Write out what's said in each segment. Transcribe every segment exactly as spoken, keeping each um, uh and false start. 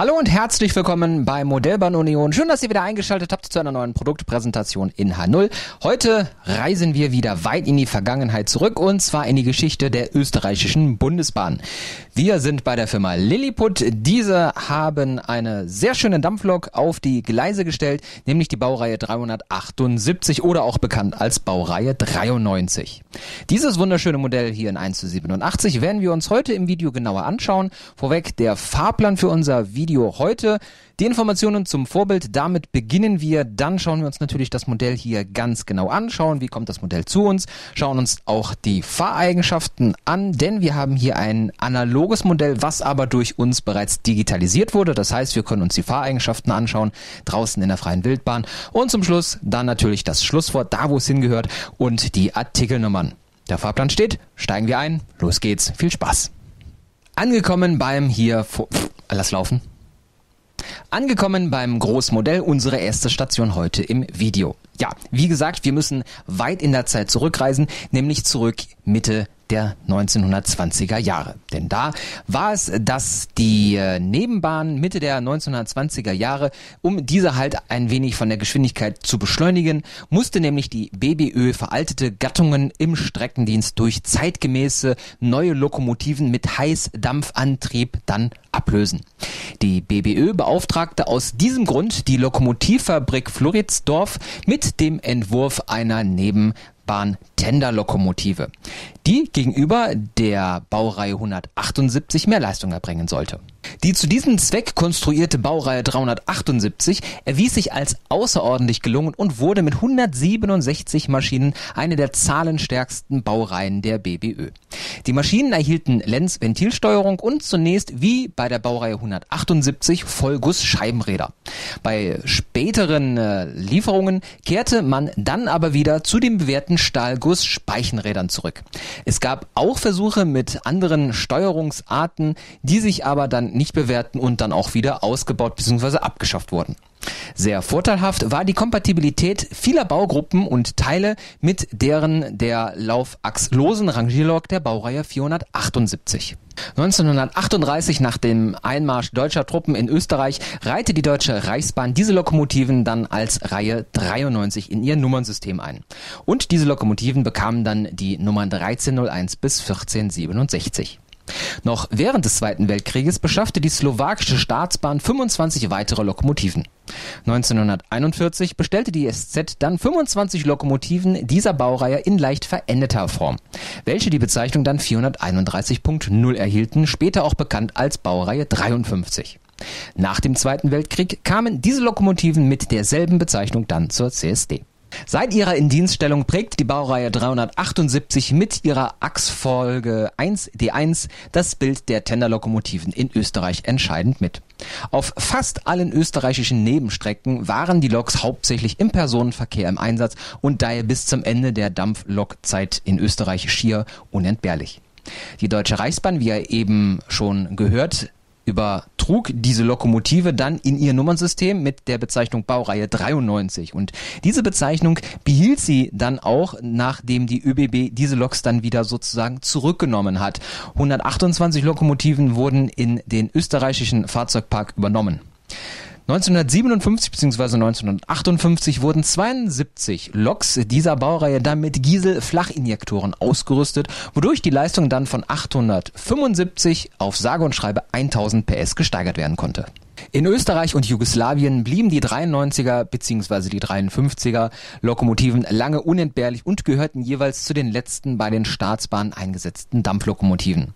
Hallo und herzlich willkommen bei Modellbahn-Union. Schön, dass ihr wieder eingeschaltet habt zu einer neuen Produktpräsentation in H null. Heute reisen wir wieder weit in die Vergangenheit zurück, und zwar in die Geschichte der österreichischen Bundesbahn. Wir sind bei der Firma Liliput. Diese haben eine sehr schöne Dampflok auf die Gleise gestellt, nämlich die Baureihe dreihundertachtundsiebzig oder auch bekannt als Baureihe dreiundneunzig. Dieses wunderschöne Modell hier in eins zu siebenundachtzig werden wir uns heute im Video genauer anschauen. Vorweg der Fahrplan für unser Video. Video heute. Die Informationen zum Vorbild, damit beginnen wir. Dann schauen wir uns natürlich das Modell hier ganz genau an, schauen, wie kommt das Modell zu uns, schauen uns auch die Fahreigenschaften an, denn wir haben hier ein analoges Modell, was aber durch uns bereits digitalisiert wurde. Das heißt, wir können uns die Fahreigenschaften anschauen, draußen in der freien Wildbahn. Und zum Schluss dann natürlich das Schlusswort, da wo es hingehört, und die Artikelnummern. Der Fahrplan steht, steigen wir ein, los geht's, viel Spaß. Angekommen beim hier... Lass laufen. Angekommen beim Großmodell, unsere erste Station heute im Video. Ja, wie gesagt, wir müssen weit in der Zeit zurückreisen, nämlich zurück Mitte der neunzehnhundertzwanziger Jahre. Denn da war es, dass die Nebenbahn Mitte der neunzehnhundertzwanziger Jahre, um diese halt ein wenig von der Geschwindigkeit zu beschleunigen, musste nämlich die B B Ö veraltete Gattungen im Streckendienst durch zeitgemäße neue Lokomotiven mit Heißdampfantrieb dann ablösen. Die B B Ö beauftragte aus diesem Grund die Lokomotivfabrik Floridsdorf mit dem Entwurf einer Nebenbahn. Tenderlokomotive, die gegenüber der Baureihe hundertachtundsiebzig mehr Leistung erbringen sollte. Die zu diesem Zweck konstruierte Baureihe dreihundertachtundsiebzig erwies sich als außerordentlich gelungen und wurde mit hundertsiebenundsechzig Maschinen eine der zahlenstärksten Baureihen der B B Ö. Die Maschinen erhielten Lenz-Ventilsteuerung und zunächst wie bei der Baureihe hundertachtundsiebzig Vollguss-Scheibenräder. Bei späteren äh, Lieferungen kehrte man dann aber wieder zu den bewährten Stahlguss-Speichenrädern zurück. Es gab auch Versuche mit anderen Steuerungsarten, die sich aber dann nicht bewährten und dann auch wieder ausgebaut bzw. abgeschafft wurden. Sehr vorteilhaft war die Kompatibilität vieler Baugruppen und Teile mit deren der laufachslosen Rangierlok der Baureihe vierhundertachtundsiebzig. neunzehnhundertachtunddreißig, nach dem Einmarsch deutscher Truppen in Österreich, reihte die Deutsche Reichsbahn diese Lokomotiven dann als Reihe dreiundneunzig in ihr Nummernsystem ein. Und diese Lokomotiven bekamen dann die Nummern dreizehn null eins bis vierzehn siebenundsechzig. Noch während des Zweiten Weltkrieges beschaffte die slowakische Staatsbahn fünfundzwanzig weitere Lokomotiven. neunzehnhunderteinundvierzig bestellte die S Z dann fünfundzwanzig Lokomotiven dieser Baureihe in leicht veränderter Form, welche die Bezeichnung dann vierhunderteinunddreißig Punkt null erhielten, später auch bekannt als Baureihe dreiundfünfzig. Nach dem Zweiten Weltkrieg kamen diese Lokomotiven mit derselben Bezeichnung dann zur C S D. Seit ihrer Indienststellung prägte die Baureihe dreihundertachtundsiebzig mit ihrer Achsfolge eins D eins das Bild der Tenderlokomotiven in Österreich entscheidend mit. Auf fast allen österreichischen Nebenstrecken waren die Loks hauptsächlich im Personenverkehr im Einsatz und daher bis zum Ende der Dampflokzeit in Österreich schier unentbehrlich. Die Deutsche Reichsbahn, wie ihr eben schon gehört, übertrug diese Lokomotive dann in ihr Nummernsystem mit der Bezeichnung Baureihe dreiundneunzig, und diese Bezeichnung behielt sie dann auch, nachdem die ÖBB diese Loks dann wieder sozusagen zurückgenommen hat. hundertachtundzwanzig Lokomotiven wurden in den österreichischen Fahrzeugpark übernommen. neunzehnhundertsiebenundfünfzig bzw. neunzehnhundertachtundfünfzig wurden zweiundsiebzig Loks dieser Baureihe dann mit Gieselflachinjektoren ausgerüstet, wodurch die Leistung dann von achthundertfünfundsiebzig auf sage und schreibe tausend P S gesteigert werden konnte. In Österreich und Jugoslawien blieben die dreiundneunziger bzw. die dreiundfünfziger Lokomotiven lange unentbehrlich und gehörten jeweils zu den letzten bei den Staatsbahnen eingesetzten Dampflokomotiven.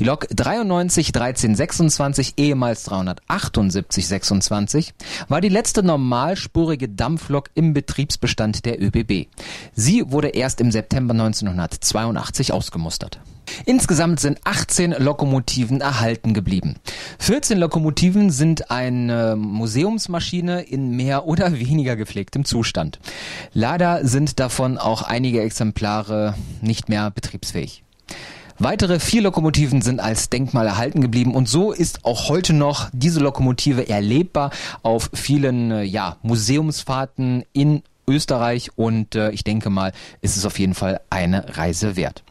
Die Lok dreiundneunzig dreizehn sechsundzwanzig, ehemals dreihundertachtundsiebzig sechsundzwanzig, war die letzte normalspurige Dampflok im Betriebsbestand der ÖBB. Sie wurde erst im September neunzehnhundertzweiundachtzig ausgemustert. Insgesamt sind achtzehn Lokomotiven erhalten geblieben. vierzehn Lokomotiven sind eine Museumsmaschine in mehr oder weniger gepflegtem Zustand. Leider sind davon auch einige Exemplare nicht mehr betriebsfähig. Weitere vier Lokomotiven sind als Denkmal erhalten geblieben, und so ist auch heute noch diese Lokomotive erlebbar auf vielen ja, Museumsfahrten in Österreich und äh, ich denke mal, ist es auf jeden Fall eine Reise wert.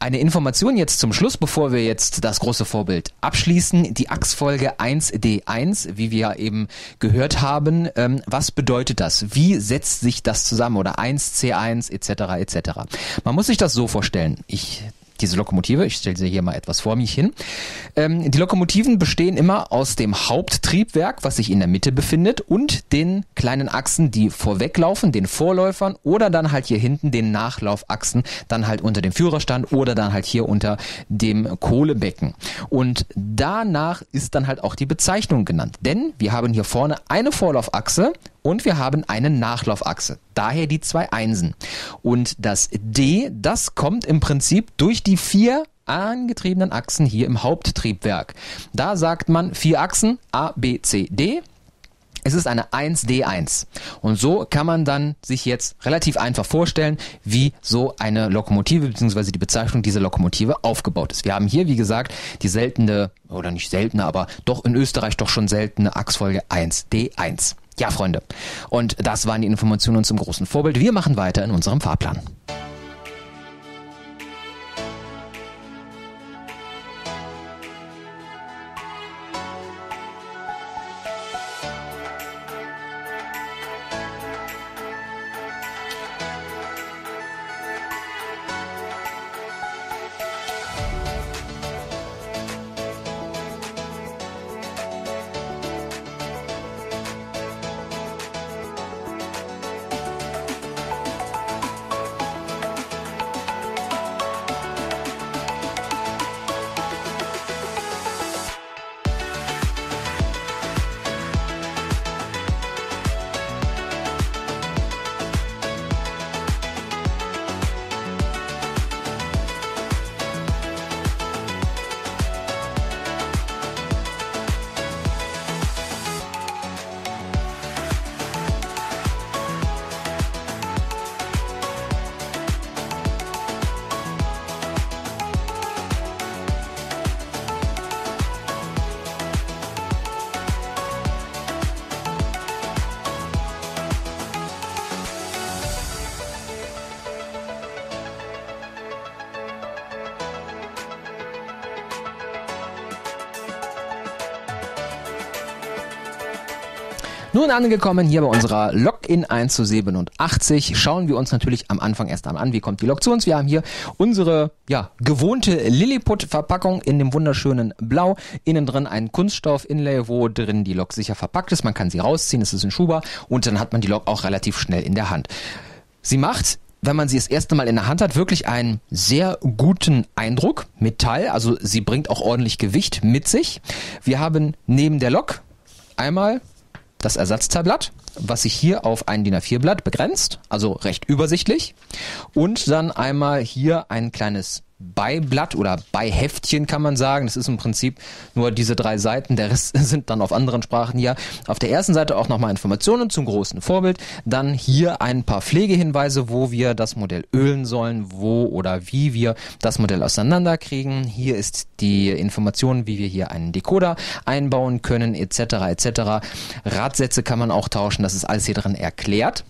Eine Information jetzt zum Schluss, bevor wir jetzt das große Vorbild abschließen, die Achsfolge eins D eins, wie wir ja eben gehört haben. Ähm, was bedeutet das? Wie setzt sich das zusammen? Oder eins C eins et cetera et cetera. Man muss sich das so vorstellen. Ich Diese Lokomotive, ich stelle sie hier mal etwas vor mich hin. Ähm, die Lokomotiven bestehen immer aus dem Haupttriebwerk, was sich in der Mitte befindet, und den kleinen Achsen, die vorweglaufen, den Vorläufern, oder dann halt hier hinten den Nachlaufachsen, dann halt unter dem Führerstand oder dann halt hier unter dem Kohlebecken. Und danach ist dann halt auch die Bezeichnung genannt, denn wir haben hier vorne eine Vorlaufachse und wir haben eine Nachlaufachse. Daher die zwei Einsen. Und das D, das kommt im Prinzip durch die vier angetriebenen Achsen hier im Haupttriebwerk. Da sagt man vier Achsen A, B, C, D. Es ist eine eins D eins. Und so kann man dann sich jetzt relativ einfach vorstellen, wie so eine Lokomotive bzw. die Bezeichnung dieser Lokomotive aufgebaut ist. Wir haben hier, wie gesagt, die seltene, oder nicht seltene, aber doch in Österreich doch schon seltene Achsfolge eins D eins. Ja, Freunde. Und das waren die Informationen zum großen Vorbild. Wir machen weiter in unserem Fahrplan. Nun angekommen hier bei unserer Lok in eins zu siebenundachtzig schauen wir uns natürlich am Anfang erst einmal an, wie kommt die Lok zu uns. Wir haben hier unsere ja gewohnte Liliput-Verpackung in dem wunderschönen Blau. Innen drin ein Kunststoff-Inlay, wo drin die Lok sicher verpackt ist. Man kann sie rausziehen, es ist ein Schuber und dann hat man die Lok auch relativ schnell in der Hand. Sie macht, wenn man sie das erste Mal in der Hand hat, wirklich einen sehr guten Eindruck. Metall, also sie bringt auch ordentlich Gewicht mit sich. Wir haben neben der Lok einmal das Ersatzteilblatt, was sich hier auf ein D I N A vier Blatt begrenzt, also recht übersichtlich. Und dann einmal hier ein kleines Beiblatt oder Beiheftchen kann man sagen. Das ist im Prinzip nur diese drei Seiten, der Rest sind dann auf anderen Sprachen hier. Auf der ersten Seite auch nochmal Informationen zum großen Vorbild. Dann hier ein paar Pflegehinweise, wo wir das Modell ölen sollen, wo oder wie wir das Modell auseinanderkriegen. Hier ist die Information, wie wir hier einen Decoder einbauen können, et cetera et cetera. Radsätze kann man auch tauschen, das ist alles hier drin erklärt.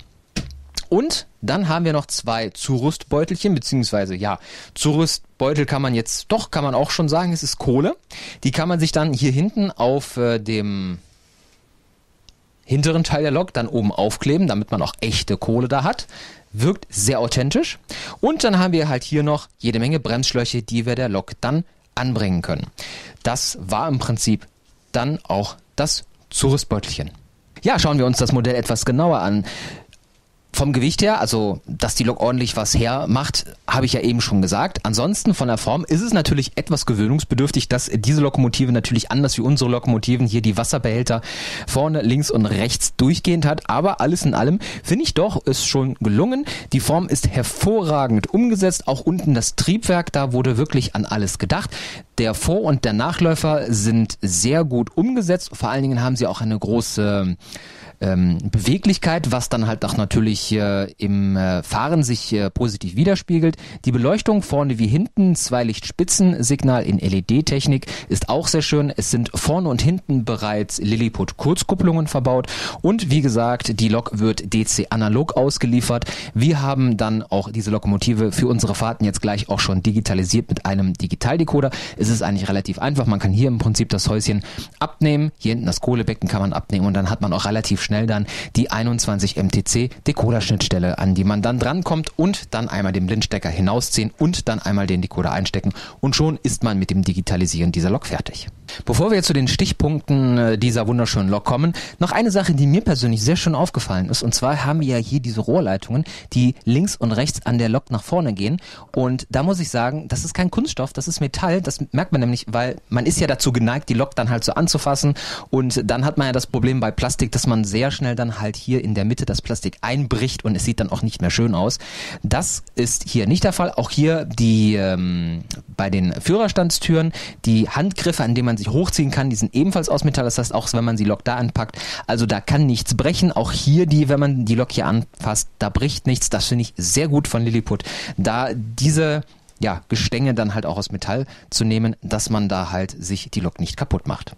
Und dann haben wir noch zwei Zurüstbeutelchen, beziehungsweise ja, Zurüstbeutel kann man jetzt, doch kann man auch schon sagen, es ist Kohle. Die kann man sich dann hier hinten auf äh, dem hinteren Teil der Lok dann oben aufkleben, damit man auch echte Kohle da hat. Wirkt sehr authentisch. Und dann haben wir halt hier noch jede Menge Bremsschläuche, die wir der Lok dann anbringen können. Das war im Prinzip dann auch das Zurüstbeutelchen. Ja, schauen wir uns das Modell etwas genauer an. Vom Gewicht her, also dass die Lok ordentlich was hermacht, habe ich ja eben schon gesagt. Ansonsten von der Form ist es natürlich etwas gewöhnungsbedürftig, dass diese Lokomotive natürlich anders wie unsere Lokomotiven hier die Wasserbehälter vorne, links und rechts durchgehend hat. Aber alles in allem finde ich doch, ist schon gelungen. Die Form ist hervorragend umgesetzt. Auch unten das Triebwerk, da wurde wirklich an alles gedacht. Der Vor- und der Nachläufer sind sehr gut umgesetzt. Vor allen Dingen haben sie auch eine große ähm, Beweglichkeit, was dann halt auch natürlich äh, im äh, Fahren sich äh, positiv widerspiegelt. Die Beleuchtung vorne wie hinten, zwei Lichtspitzensignal in L E D-Technik ist auch sehr schön. Es sind vorne und hinten bereits Liliput-Kurzkupplungen verbaut und wie gesagt, die Lok wird D C analog ausgeliefert. Wir haben dann auch diese Lokomotive für unsere Fahrten jetzt gleich auch schon digitalisiert mit einem Digitaldecoder. Es ist eigentlich relativ einfach. Man kann hier im Prinzip das Häuschen abnehmen. Hier hinten das Kohlebecken kann man abnehmen und dann hat man auch relativ schnell dann die einundzwanzig M T C Decoder-Schnittstelle, an die man dann drankommt und dann einmal den Blindstecker hinausziehen und dann einmal den Decoder einstecken und schon ist man mit dem Digitalisieren dieser Lok fertig. Bevor wir jetzt zu den Stichpunkten dieser wunderschönen Lok kommen, noch eine Sache, die mir persönlich sehr schön aufgefallen ist, und zwar haben wir ja hier diese Rohrleitungen, die links und rechts an der Lok nach vorne gehen und da muss ich sagen, das ist kein Kunststoff, das ist Metall, das merkt man nämlich, weil man ist ja dazu geneigt, die Lok dann halt so anzufassen und dann hat man ja das Problem bei Plastik, dass man sehr schnell dann halt hier in der Mitte das Plastik einbricht und es sieht dann auch nicht mehr schön aus. Das ist hier nicht der Fall, auch hier die ähm, bei den Führerstandstüren, die Handgriffe, an denen man sich hochziehen kann, die sind ebenfalls aus Metall, das heißt auch, wenn man die Lok da anpackt, also da kann nichts brechen, auch hier, die, wenn man die Lok hier anfasst, da bricht nichts, das finde ich sehr gut von Liliput, da diese ja, Gestänge dann halt auch aus Metall zu nehmen, dass man da halt sich die Lok nicht kaputt macht.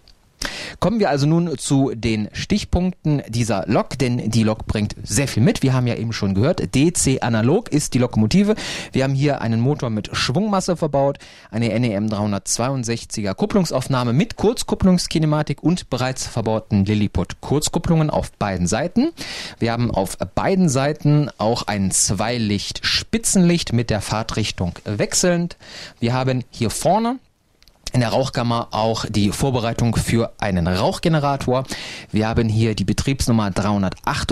Kommen wir also nun zu den Stichpunkten dieser Lok, denn die Lok bringt sehr viel mit. Wir haben ja eben schon gehört, D C analog ist die Lokomotive. Wir haben hier einen Motor mit Schwungmasse verbaut, eine N E M dreihundertzweiundsechziger Kupplungsaufnahme mit Kurzkupplungskinematik und bereits verbauten Liliput Kurzkupplungen auf beiden Seiten. Wir haben auf beiden Seiten auch ein Zweilicht-Spitzenlicht mit der Fahrtrichtung wechselnd. Wir haben hier vorne in der Rauchkammer auch die Vorbereitung für einen Rauchgenerator. Wir haben hier die Betriebsnummer drei sieben acht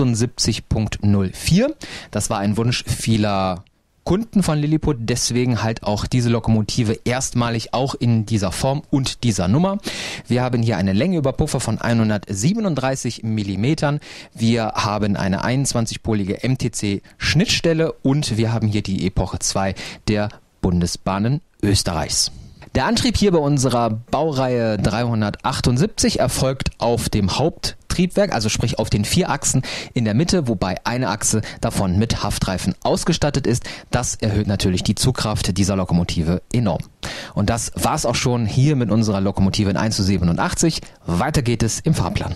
Punkt null vier. Das war ein Wunsch vieler Kunden von Liliput, deswegen halt auch diese Lokomotive erstmalig auch in dieser Form und dieser Nummer. Wir haben hier eine Länge über Puffer von hundertsiebenunddreißig Millimetern. Wir haben eine einundzwanzigpolige M T C Schnittstelle und wir haben hier die Epoche zwei der Bundesbahnen Österreichs. Der Antrieb hier bei unserer Baureihe dreihundertachtundsiebzig erfolgt auf dem Haupttriebwerk, also sprich auf den vier Achsen in der Mitte, wobei eine Achse davon mit Haftreifen ausgestattet ist. Das erhöht natürlich die Zugkraft dieser Lokomotive enorm. Und das war's auch schon hier mit unserer Lokomotive in eins zu siebenundachtzig. Weiter geht es im Fahrplan.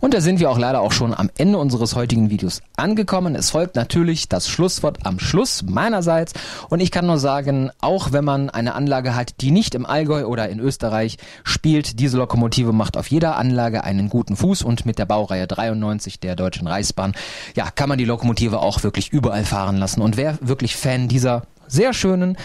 Und da sind wir auch leider auch schon am Ende unseres heutigen Videos angekommen. Es folgt natürlich das Schlusswort am Schluss meinerseits. Und ich kann nur sagen, auch wenn man eine Anlage hat, die nicht im Allgäu oder in Österreich spielt, diese Lokomotive macht auf jeder Anlage einen guten Fuß. Und mit der Baureihe dreiundneunzig der Deutschen Reichsbahn, ja, kann man die Lokomotive auch wirklich überall fahren lassen. Und wer wirklich Fan dieser sehr schönen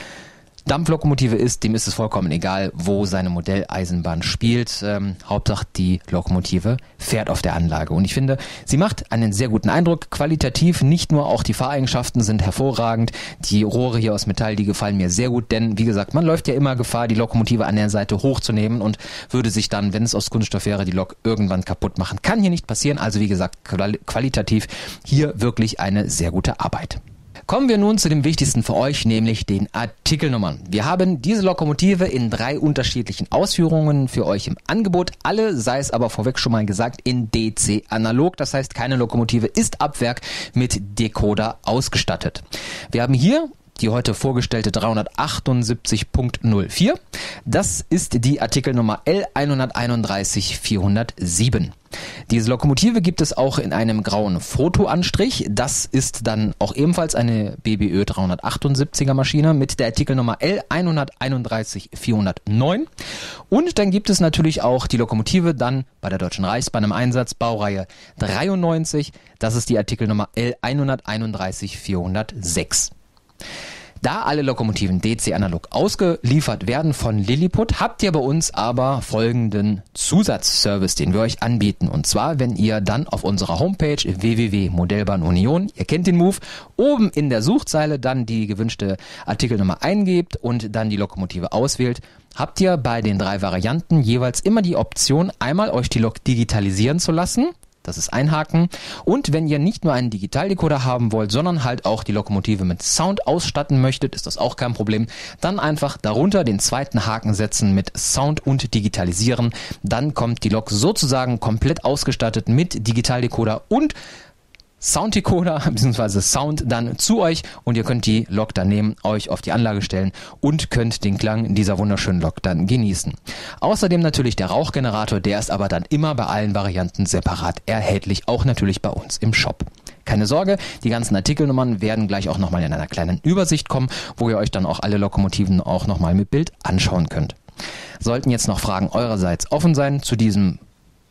Dampflokomotive ist, dem ist es vollkommen egal, wo seine Modelleisenbahn spielt. Ähm, Hauptsache die Lokomotive fährt auf der Anlage. Und ich finde, sie macht einen sehr guten Eindruck. Qualitativ nicht nur, auch die Fahreigenschaften sind hervorragend. Die Rohre hier aus Metall, die gefallen mir sehr gut, denn wie gesagt, man läuft ja immer Gefahr, die Lokomotive an der Seite hochzunehmen und würde sich dann, wenn es aus Kunststoff wäre, die Lok irgendwann kaputt machen. Kann hier nicht passieren. Also wie gesagt, qual- qualitativ hier wirklich eine sehr gute Arbeit. Kommen wir nun zu dem Wichtigsten für euch, nämlich den Artikelnummern. Wir haben diese Lokomotive in drei unterschiedlichen Ausführungen für euch im Angebot. Alle, sei es aber vorweg schon mal gesagt, in D C analog. Das heißt, keine Lokomotive ist ab Werk mit Decoder ausgestattet. Wir haben hier die heute vorgestellte dreihundertachtundsiebzig Punkt null vier. Das ist die Artikelnummer L einhunderteinunddreißig vierhundertsieben. Diese Lokomotive gibt es auch in einem grauen Fotoanstrich. Das ist dann auch ebenfalls eine B B Ö dreihundertachtundsiebziger Maschine mit der Artikelnummer L einhunderteinunddreißig vierhundertneun. Und dann gibt es natürlich auch die Lokomotive dann bei der Deutschen Reichsbahn im Einsatz, Baureihe dreiundneunzig. Das ist die Artikelnummer L einhunderteinunddreißig vierhundertsechs. Da alle Lokomotiven D C-analog ausgeliefert werden von Liliput, habt ihr bei uns aber folgenden Zusatzservice, den wir euch anbieten. Und zwar, wenn ihr dann auf unserer Homepage w w w Punkt Modellbahn Union, ihr kennt den Move, oben in der Suchzeile dann die gewünschte Artikelnummer eingebt und dann die Lokomotive auswählt, habt ihr bei den drei Varianten jeweils immer die Option, einmal euch die Lok digitalisieren zu lassen. Das ist ein Haken. Und wenn ihr nicht nur einen Digitaldecoder haben wollt, sondern halt auch die Lokomotive mit Sound ausstatten möchtet, ist das auch kein Problem. Dann einfach darunter den zweiten Haken setzen mit Sound und Digitalisieren. Dann kommt die Lok sozusagen komplett ausgestattet mit Digitaldecoder und Sounddecoder bzw. Sound dann zu euch und ihr könnt die Lok dann nehmen, euch auf die Anlage stellen und könnt den Klang dieser wunderschönen Lok dann genießen. Außerdem natürlich der Rauchgenerator, der ist aber dann immer bei allen Varianten separat erhältlich, auch natürlich bei uns im Shop. Keine Sorge, die ganzen Artikelnummern werden gleich auch nochmal in einer kleinen Übersicht kommen, wo ihr euch dann auch alle Lokomotiven auch nochmal mit Bild anschauen könnt. Sollten jetzt noch Fragen eurerseits offen sein zu diesem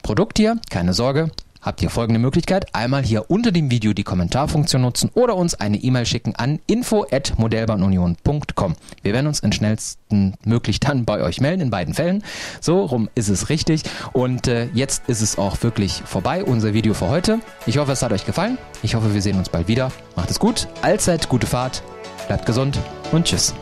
Produkt hier, keine Sorge, habt ihr folgende Möglichkeit, einmal hier unter dem Video die Kommentarfunktion nutzen oder uns eine E-Mail schicken an info at modellbahnunion punkt com. Wir werden uns in schnellstmöglich dann bei euch melden, in beiden Fällen. So rum ist es richtig und äh, jetzt ist es auch wirklich vorbei, unser Video für heute. Ich hoffe, es hat euch gefallen. Ich hoffe, wir sehen uns bald wieder. Macht es gut, allzeit gute Fahrt, bleibt gesund und tschüss.